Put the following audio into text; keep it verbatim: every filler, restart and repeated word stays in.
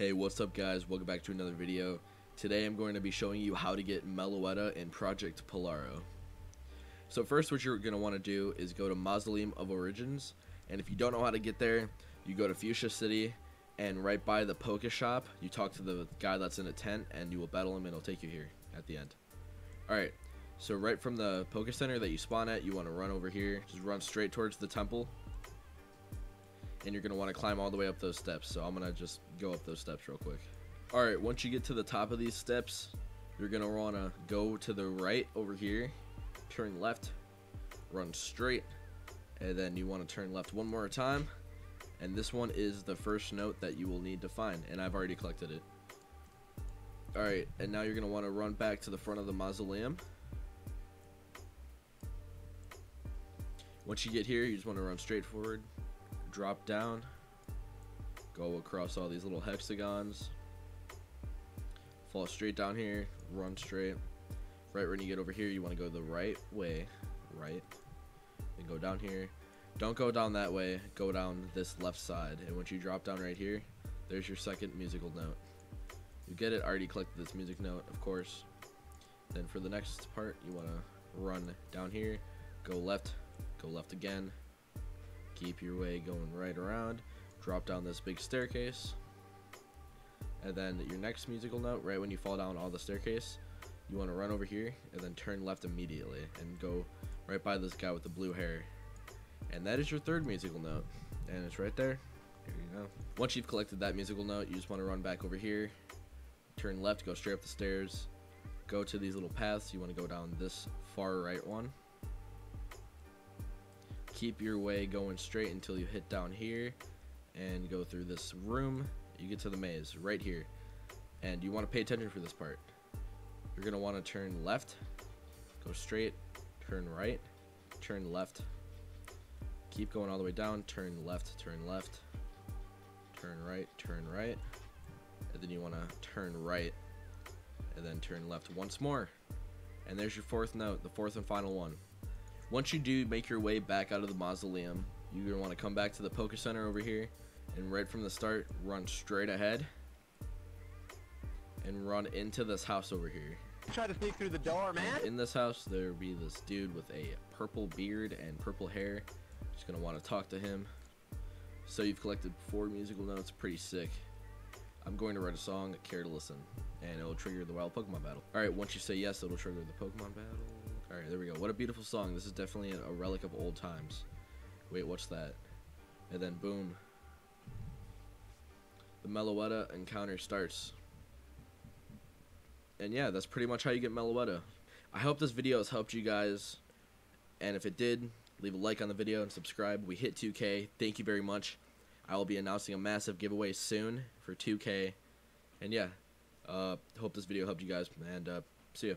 Hey, what's up guys, welcome back to another video. Today I'm going to be showing you how to get Meloetta in Project Polaro. So first what you're going to want to do is go to Mausoleum of Origins, and if you don't know how to get there, you go to Fuchsia City, and right by the Poke Shop, you talk to the guy that's in a tent and you will battle him and he'll take you here at the end. Alright, so right from the Poke Center that you spawn at, you want to run over here, just run straight towards the temple. And you're going to want to climb all the way up those steps. So I'm going to just go up those steps real quick. All right, once you get to the top of these steps, you're going to want to go to the right over here, turn left, run straight, and then you want to turn left one more time. And this one is the first note that you will need to find, and I've already collected it. All right, and now you're going to want to run back to the front of the mausoleum. Once you get here, you just want to run straight forward, drop down, go across all these little hexagons, fall straight down here, run straight. Right when you get over here, you want to go the right way, right, and go down here. Don't go down that way, go down this left side, and once you drop down right here, there's your second musical note. You get it, I already collected this music note, of course. Then for the next part, you want to run down here, go left, go left again, keep your way going right around, drop down this big staircase, and then your next musical note, right when you fall down all the staircase, you want to run over here and then turn left immediately and go right by this guy with the blue hair, and that is your third musical note, and it's right there. There you go. Once you've collected that musical note, you just want to run back over here, turn left, go straight up the stairs, go to these little paths. You want to go down this far right one, keep your way going straight until you hit down here and go through this room. You get to the maze right here, and you want to pay attention for this part. You're going to want to turn left, go straight, turn right, turn left, keep going all the way down, turn left, turn left, turn right, turn right, and then you want to turn right and then turn left once more, and there's your fourth note, the fourth and final one. Once you do make your way back out of the mausoleum, you're going to want to come back to the Poké Center over here, and right from the start, run straight ahead and run into this house over here. Try to sneak through the door, man. And in this house, there will be this dude with a purple beard and purple hair. Just going to want to talk to him. So you've collected four musical notes, pretty sick. I'm going to write a song, Care to Listen, and it'll trigger the wild Pokemon battle. Alright, once you say yes, it'll trigger the Pokemon battle. Alright, there we go. What a beautiful song. This is definitely a relic of old times. Wait, what's that? And then boom. The Meloetta encounter starts. And yeah, that's pretty much how you get Meloetta. I hope this video has helped you guys. And if it did, leave a like on the video and subscribe. We hit two K. Thank you very much. I will be announcing a massive giveaway soon for two K. And yeah, uh, hope this video helped you guys, and uh, see ya.